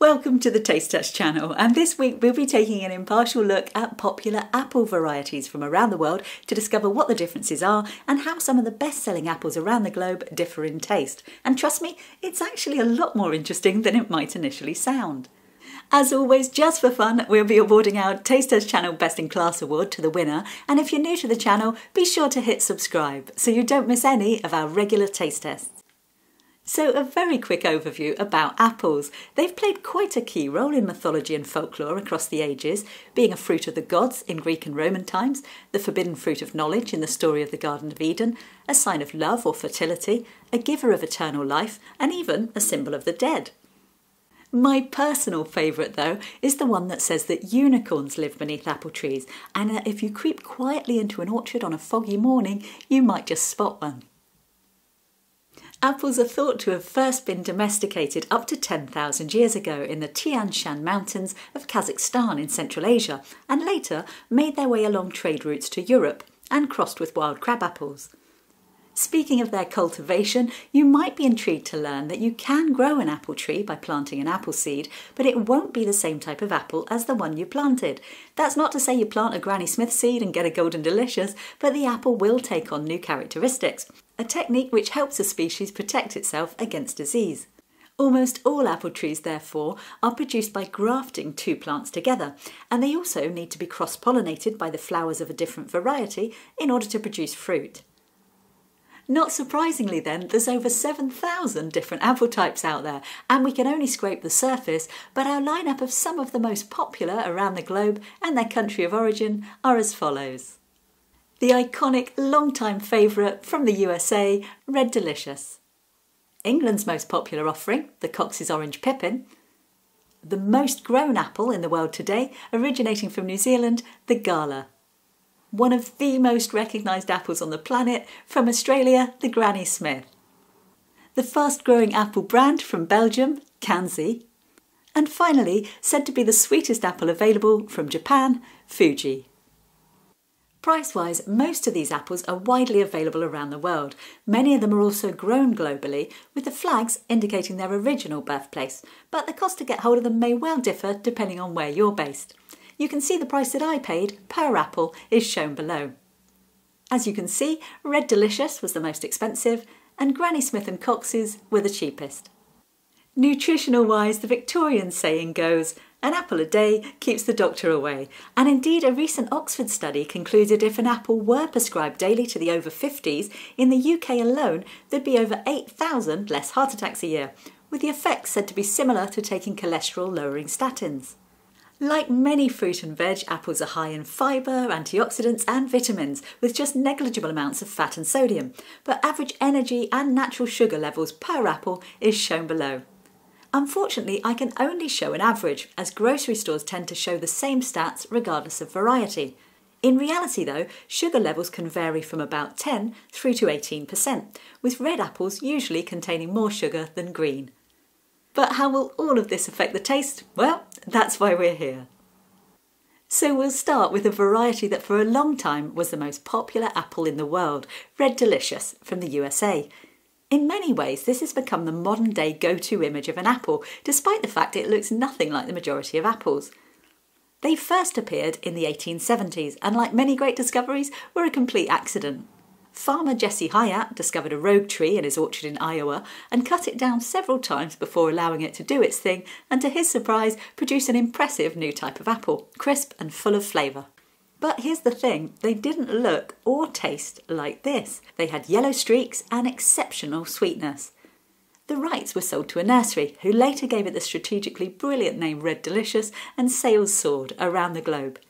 Welcome to the Taste Test Channel, and this week we'll be taking an impartial look at popular apple varieties from around the world to discover what the differences are and how some of the best-selling apples around the globe differ in taste. And trust me, it's actually a lot more interesting than it might initially sound. As always, just for fun, we'll be awarding our Taste Test Channel Best in Class award to the winner, and if you're new to the channel, be sure to hit subscribe so you don't miss any of our regular taste tests. So a very quick overview about apples. They've played quite a key role in mythology and folklore across the ages, being a fruit of the gods in Greek and Roman times, the forbidden fruit of knowledge in the story of the Garden of Eden, a sign of love or fertility, a giver of eternal life, and even a symbol of the dead. My personal favourite, though, is the one that says that unicorns live beneath apple trees, and that if you creep quietly into an orchard on a foggy morning, you might just spot one. Apples are thought to have first been domesticated up to 10,000 years ago in the Tian Shan Mountains of Kazakhstan in Central Asia, and later made their way along trade routes to Europe and crossed with wild crabapples. Speaking of their cultivation, you might be intrigued to learn that you can grow an apple tree by planting an apple seed, but it won't be the same type of apple as the one you planted. That's not to say you plant a Granny Smith seed and get a Golden Delicious, but the apple will take on new characteristics, a technique which helps a species protect itself against disease. Almost all apple trees, therefore, are produced by grafting two plants together, and they also need to be cross-pollinated by the flowers of a different variety in order to produce fruit. Not surprisingly then, there's over 7,000 different apple types out there, and we can only scrape the surface, but our lineup of some of the most popular around the globe and their country of origin are as follows. The iconic long-time favourite from the USA, Red Delicious. England's most popular offering, the Cox's Orange Pippin. The most grown apple in the world today, originating from New Zealand, the Gala. One of the most recognised apples on the planet, from Australia, the Granny Smith. The fast-growing apple brand from Belgium, Kanzi. And finally, said to be the sweetest apple available from Japan, Fuji. Price-wise, most of these apples are widely available around the world. Many of them are also grown globally, with the flags indicating their original birthplace, but the cost to get hold of them may well differ depending on where you're based. You can see the price that I paid per apple is shown below. As you can see, Red Delicious was the most expensive, and Granny Smith and Cox's were the cheapest. Nutritional-wise, the Victorian saying goes, "An apple a day keeps the doctor away," and indeed a recent Oxford study concluded if an apple were prescribed daily to the over 50s, in the UK alone there'd be over 8,000 less heart attacks a year, with the effects said to be similar to taking cholesterol-lowering statins. Like many fruit and veg, apples are high in fibre, antioxidants and vitamins, with just negligible amounts of fat and sodium, but average energy and natural sugar levels per apple is shown below. Unfortunately, I can only show an average, as grocery stores tend to show the same stats regardless of variety. In reality though, sugar levels can vary from about 10 through to 18%, with red apples usually containing more sugar than green. But how will all of this affect the taste? Well, that's why we're here. So we'll start with a variety that for a long time was the most popular apple in the world, Red Delicious from the USA. In many ways, this has become the modern day go-to image of an apple, despite the fact it looks nothing like the majority of apples. They first appeared in the 1870s and, like many great discoveries, were a complete accident. Farmer Jesse Hyatt discovered a rogue tree in his orchard in Iowa and cut it down several times before allowing it to do its thing and, to his surprise, produce an impressive new type of apple, crisp and full of flavour. But here's the thing, they didn't look or taste like this. They had yellow streaks and exceptional sweetness. The rights were sold to a nursery, who later gave it the strategically brilliant name Red Delicious, and sales soared around the globe.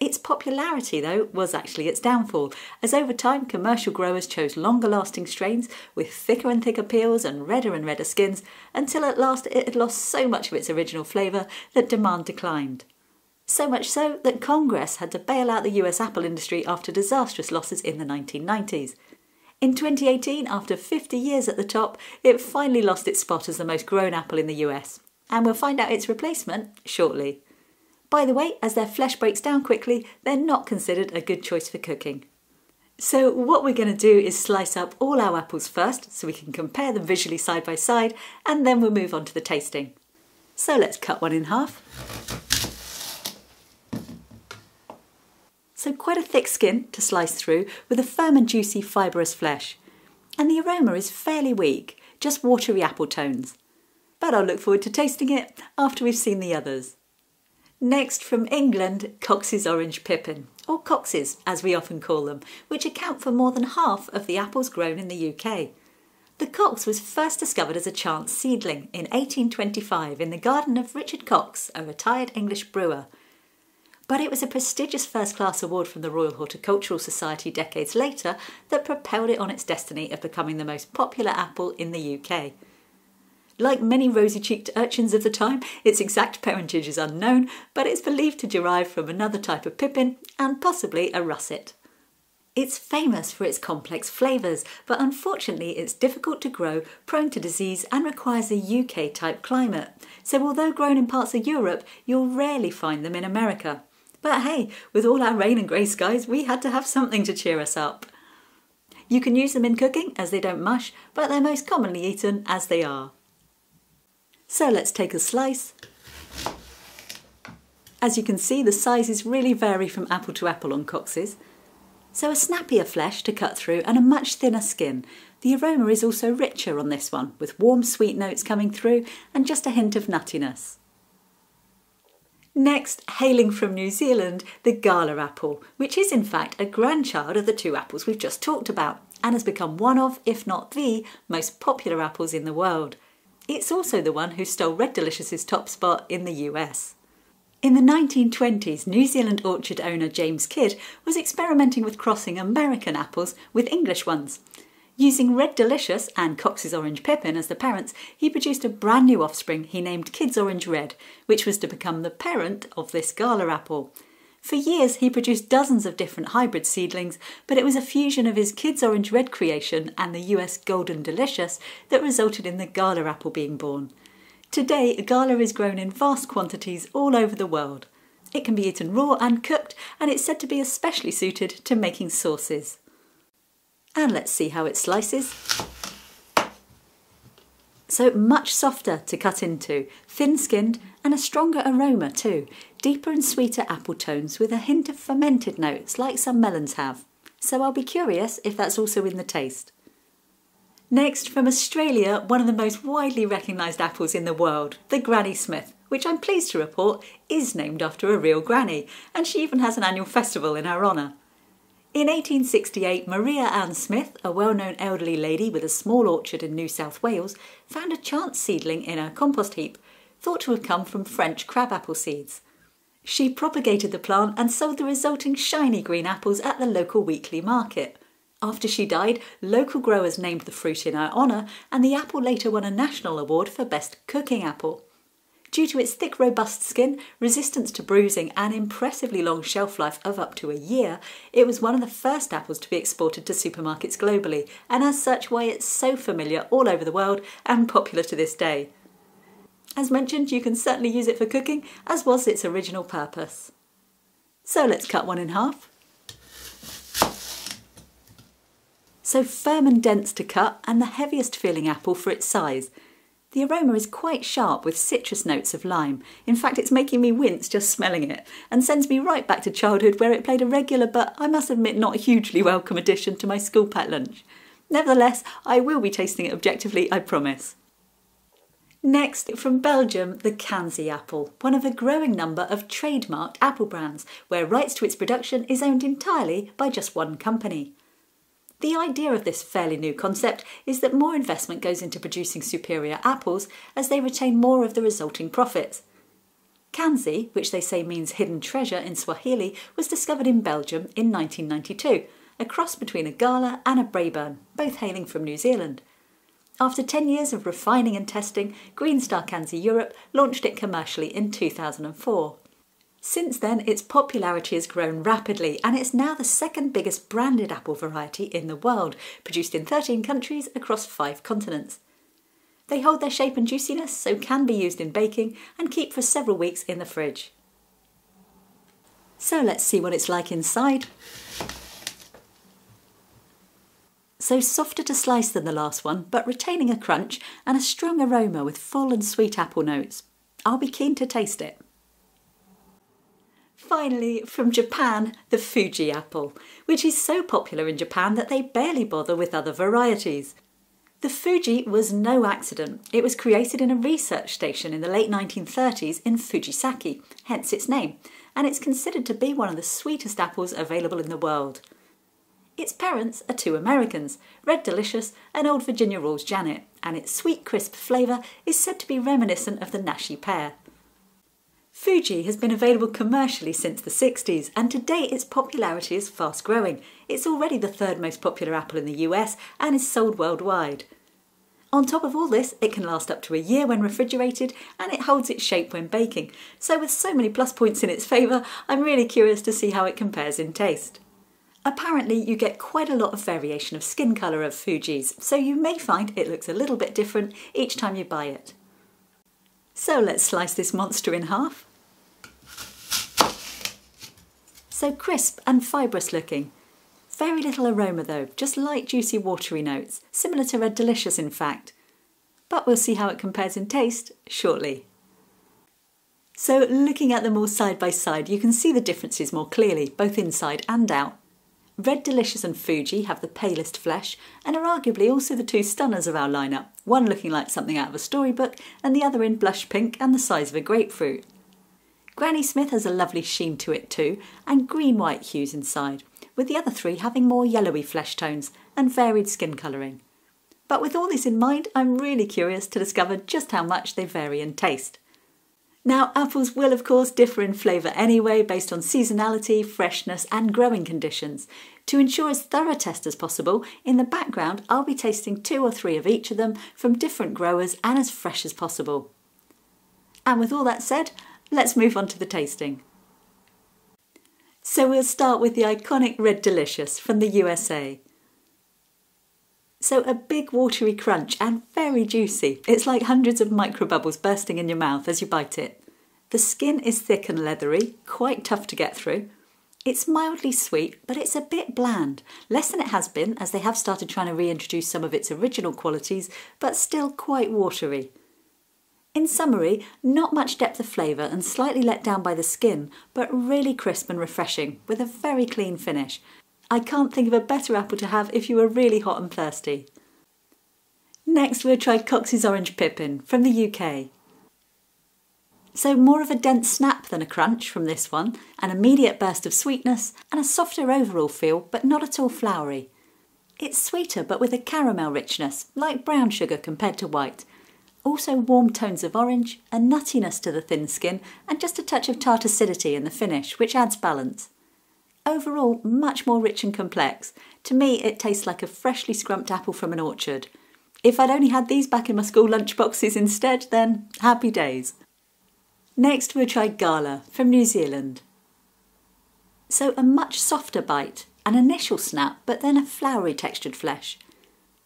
Its popularity, though, was actually its downfall, as over time commercial growers chose longer-lasting strains with thicker and thicker peels and redder skins, until at last it had lost so much of its original flavour that demand declined. So much so that Congress had to bail out the US apple industry after disastrous losses in the 1990s. In 2018, after 50 years at the top, it finally lost its spot as the most grown apple in the US, and we'll find out its replacement shortly. By the way, as their flesh breaks down quickly, they're not considered a good choice for cooking. So what we're going to do is slice up all our apples first so we can compare them visually side by side, and then we'll move on to the tasting. So let's cut one in half. So quite a thick skin to slice through with a firm and juicy fibrous flesh. And the aroma is fairly weak, just watery apple tones. But I'll look forward to tasting it after we've seen the others. Next from England, Cox's Orange Pippin, or Cox's as we often call them, which account for more than half of the apples grown in the UK. The Cox was first discovered as a chance seedling in 1825 in the garden of Richard Cox, a retired English brewer. But it was a prestigious first-class award from the Royal Horticultural Society decades later that propelled it on its destiny of becoming the most popular apple in the UK. Like many rosy-cheeked urchins of the time, its exact parentage is unknown, but it's believed to derive from another type of pippin and possibly a russet. It's famous for its complex flavours, but unfortunately it's difficult to grow, prone to disease and requires a UK-type climate. So although grown in parts of Europe, you'll rarely find them in America. But hey, with all our rain and grey skies, we had to have something to cheer us up. You can use them in cooking as they don't mush, but they're most commonly eaten as they are. So let's take a slice. As you can see, the sizes really vary from apple to apple on Cox's. So a snappier flesh to cut through and a much thinner skin. The aroma is also richer on this one, with warm sweet notes coming through and just a hint of nuttiness. Next, hailing from New Zealand, the Gala apple, which is in fact a grandchild of the two apples we've just talked about and has become one of, if not the, most popular apples in the world. It's also the one who stole Red Delicious's top spot in the US. In the 1920s, New Zealand orchard owner James Kidd was experimenting with crossing American apples with English ones. Using Red Delicious and Cox's Orange Pippin as the parents, he produced a brand new offspring he named Kidd's Orange Red, which was to become the parent of this Gala apple. For years, he produced dozens of different hybrid seedlings, but it was a fusion of his Kidd's Orange Red creation and the US Golden Delicious that resulted in the Gala apple being born. Today, Gala is grown in vast quantities all over the world. It can be eaten raw and cooked, and it's said to be especially suited to making sauces. And let's see how it slices. So much softer to cut into, thin-skinned and a stronger aroma too. Deeper and sweeter apple tones with a hint of fermented notes like some melons have. So I'll be curious if that's also in the taste. Next from Australia, one of the most widely recognised apples in the world, the Granny Smith, which I'm pleased to report is named after a real granny, and she even has an annual festival in her honour. In 1868, Maria Ann Smith, a well-known elderly lady with a small orchard in New South Wales, found a chance seedling in her compost heap, thought to have come from French crabapple seeds. She propagated the plant and sold the resulting shiny green apples at the local weekly market. After she died, local growers named the fruit in her honour, and the apple later won a national award for best cooking apple. Due to its thick, robust skin, resistance to bruising and impressively long shelf life of up to a year, it was one of the first apples to be exported to supermarkets globally, and as such why it's so familiar all over the world and popular to this day. As mentioned, you can certainly use it for cooking, as was its original purpose. So let's cut one in half. So firm and dense to cut, and the heaviest feeling apple for its size. The aroma is quite sharp with citrus notes of lime. In fact, it's making me wince just smelling it, and sends me right back to childhood where it played a regular but, I must admit, not hugely welcome addition to my school-packed lunch. Nevertheless, I will be tasting it objectively, I promise. Next, from Belgium, the Kanzi apple, one of a growing number of trademarked apple brands, where rights to its production is owned entirely by just one company. The idea of this fairly new concept is that more investment goes into producing superior apples as they retain more of the resulting profits. Kanzi, which they say means hidden treasure in Swahili, was discovered in Belgium in 1992, a cross between a Gala and a Braeburn, both hailing from New Zealand. After 10 years of refining and testing, Greenstar Kanzi Europe launched it commercially in 2004. Since then, its popularity has grown rapidly and it's now the second biggest branded apple variety in the world, produced in 13 countries across 5 continents. They hold their shape and juiciness, so can be used in baking and keep for several weeks in the fridge. So let's see what it's like inside. So softer to slice than the last one, but retaining a crunch and a strong aroma with full and sweet apple notes. I'll be keen to taste it. Finally, from Japan, the Fuji apple, which is so popular in Japan that they barely bother with other varieties. The Fuji was no accident. It was created in a research station in the late 1930s in Fujisaki, hence its name, and it's considered to be one of the sweetest apples available in the world. Its parents are two Americans, Red Delicious and Old Virginia Rals Janet, and its sweet crisp flavour is said to be reminiscent of the Nashi pear. Fuji has been available commercially since the 60s, and today its popularity is fast growing. It's already the third most popular apple in the US and is sold worldwide. On top of all this, it can last up to a year when refrigerated, and it holds its shape when baking. So with so many plus points in its favour, I'm really curious to see how it compares in taste. Apparently you get quite a lot of variation of skin colour of Fuji's, so you may find it looks a little bit different each time you buy it. So let's slice this monster in half. So crisp and fibrous looking. Very little aroma though, just light juicy watery notes, similar to Red Delicious in fact. But we'll see how it compares in taste shortly. So looking at them all side by side, you can see the differences more clearly, both inside and out. Red Delicious and Fuji have the palest flesh and are arguably also the two stunners of our lineup, one looking like something out of a storybook and the other in blush pink and the size of a grapefruit. Granny Smith has a lovely sheen to it too, and green-white hues inside, with the other three having more yellowy flesh tones and varied skin colouring. But with all this in mind, I'm really curious to discover just how much they vary in taste. Now, apples will of course differ in flavour anyway based on seasonality, freshness and growing conditions. To ensure as thorough a test as possible, in the background I'll be tasting 2 or 3 of each of them from different growers and as fresh as possible. And with all that said, let's move on to the tasting. So we'll start with the iconic Red Delicious from the USA. So a big watery crunch and very juicy. It's like hundreds of micro bubbles bursting in your mouth as you bite it. The skin is thick and leathery, quite tough to get through. It's mildly sweet, but it's a bit bland, less than it has been as they have started trying to reintroduce some of its original qualities, but still quite watery. In summary, not much depth of flavour and slightly let down by the skin, but really crisp and refreshing, with a very clean finish. I can't think of a better apple to have if you were really hot and thirsty. Next we'll try Cox's Orange Pippin from the UK. So more of a dense snap than a crunch from this one, an immediate burst of sweetness and a softer overall feel, but not at all flowery. It's sweeter but with a caramel richness, like brown sugar compared to white. Also warm tones of orange, a nuttiness to the thin skin and just a touch of tart acidity in the finish, which adds balance. Overall, much more rich and complex. To me, it tastes like a freshly scrumped apple from an orchard. If I'd only had these back in my school lunchboxes instead, then happy days. Next we'll try Gala from New Zealand. So a much softer bite, an initial snap but then a flowery textured flesh.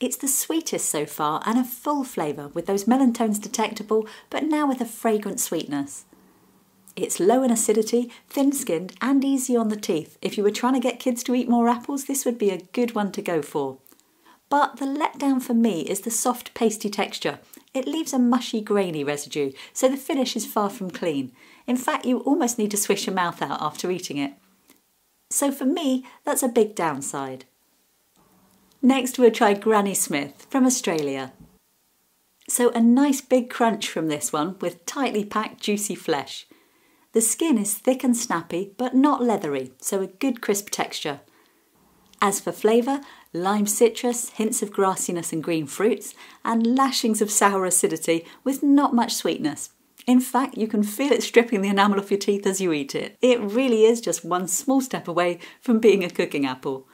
It's the sweetest so far and a full flavour with those melon tones detectable, but now with a fragrant sweetness. It's low in acidity, thin-skinned and easy on the teeth. If you were trying to get kids to eat more apples, this would be a good one to go for. But the letdown for me is the soft pasty texture. It leaves a mushy, grainy residue, so the finish is far from clean. In fact, you almost need to swish your mouth out after eating it. So for me, that's a big downside. Next we'll try Granny Smith from Australia. So a nice big crunch from this one with tightly packed juicy flesh. The skin is thick and snappy but not leathery, so a good crisp texture. As for flavour, lime citrus, hints of grassiness and green fruits and lashings of sour acidity with not much sweetness. In fact, you can feel it stripping the enamel off your teeth as you eat it. It really is just one small step away from being a cooking apple.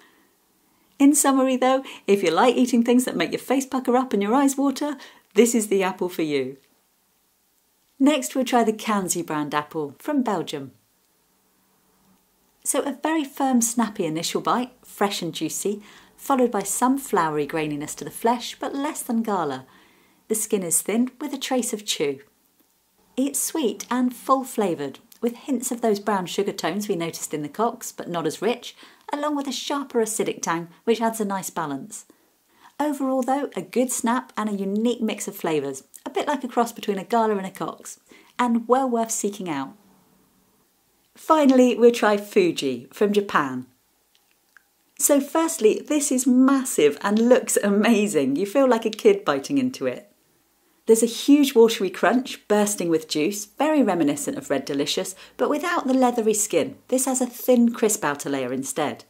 In summary though, if you like eating things that make your face pucker up and your eyes water, this is the apple for you. Next we'll try the Kanzi brand apple from Belgium. So a very firm snappy initial bite, fresh and juicy, followed by some floury graininess to the flesh but less than Gala. The skin is thin with a trace of chew. It's sweet and full flavoured, with hints of those brown sugar tones we noticed in the Cox but not as rich, along with a sharper acidic tang which adds a nice balance. Overall though, a good snap and a unique mix of flavours, a bit like a cross between a Gala and a Cox. and well worth seeking out. Finally, we'll try Fuji from Japan. So firstly, this is massive and looks amazing. You feel like a kid biting into it. There's a huge watery crunch, bursting with juice, very reminiscent of Red Delicious, but without the leathery skin. This has a thin, crisp outer layer instead.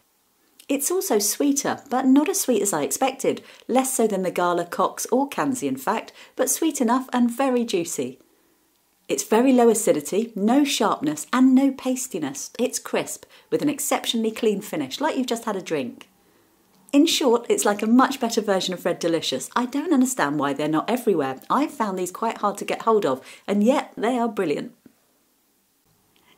It's also sweeter, but not as sweet as I expected, less so than the Gala, Cox or Kanzi in fact, but sweet enough and very juicy. It's very low acidity, no sharpness and no pastiness. It's crisp, with an exceptionally clean finish, like you've just had a drink. In short, it's like a much better version of Red Delicious. I don't understand why they're not everywhere. I've found these quite hard to get hold of, and yet they are brilliant.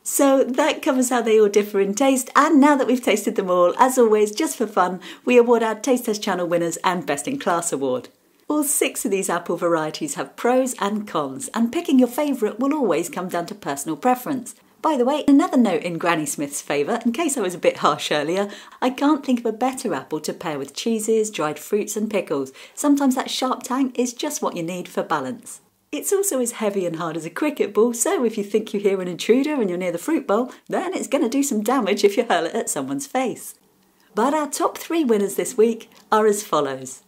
So that covers how they all differ in taste, and now that we've tasted them all, as always, just for fun, we award our Taste Test Channel winners and Best in Class award. All six of these apple varieties have pros and cons, and picking your favourite will always come down to personal preference. By the way, another note in Granny Smith's favour, in case I was a bit harsh earlier, I can't think of a better apple to pair with cheeses, dried fruits and pickles. Sometimes that sharp tang is just what you need for balance. It's also as heavy and hard as a cricket ball, so if you think you hear an intruder and you're near the fruit bowl, then it's going to do some damage if you hurl it at someone's face. But our top three winners this week are as follows.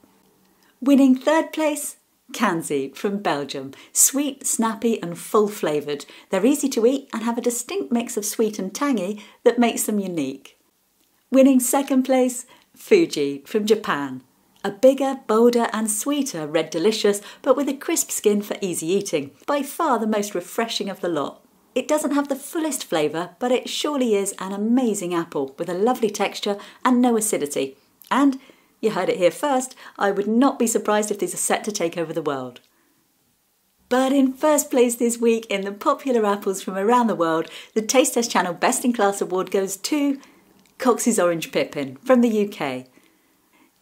Winning third place, Kanzi from Belgium. Sweet, snappy and full flavoured. They're easy to eat and have a distinct mix of sweet and tangy that makes them unique. Winning second place, Fuji from Japan. A bigger, bolder and sweeter Red Delicious, but with a crisp skin for easy eating. By far the most refreshing of the lot. It doesn't have the fullest flavour, but it surely is an amazing apple with a lovely texture and no acidity. And, you heard it here first, I would not be surprised if these are set to take over the world. But in first place this week in the popular apples from around the world, the Taste Test Channel Best in Class award goes to Cox's Orange Pippin from the UK.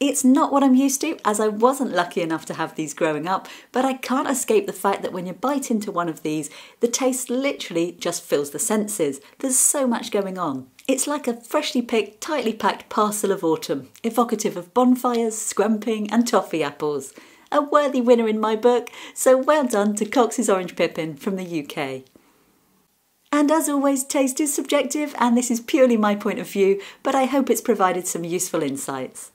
It's not what I'm used to, as I wasn't lucky enough to have these growing up, but I can't escape the fact that when you bite into one of these, the taste literally just fills the senses. There's so much going on. It's like a freshly picked, tightly packed parcel of autumn, evocative of bonfires, scrumping and toffee apples. A worthy winner in my book, so well done to Cox's Orange Pippin from the UK. And as always, taste is subjective and this is purely my point of view, but I hope it's provided some useful insights.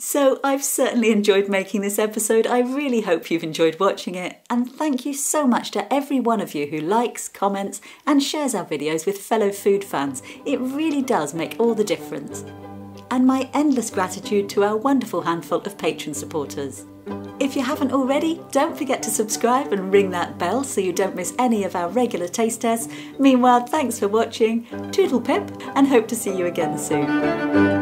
So I've certainly enjoyed making this episode, I really hope you've enjoyed watching it, and thank you so much to every one of you who likes, comments and shares our videos with fellow food fans. It really does make all the difference. And my endless gratitude to our wonderful handful of Patreon supporters. If you haven't already, don't forget to subscribe and ring that bell so you don't miss any of our regular taste tests. Meanwhile, thanks for watching, toodle pip, and hope to see you again soon.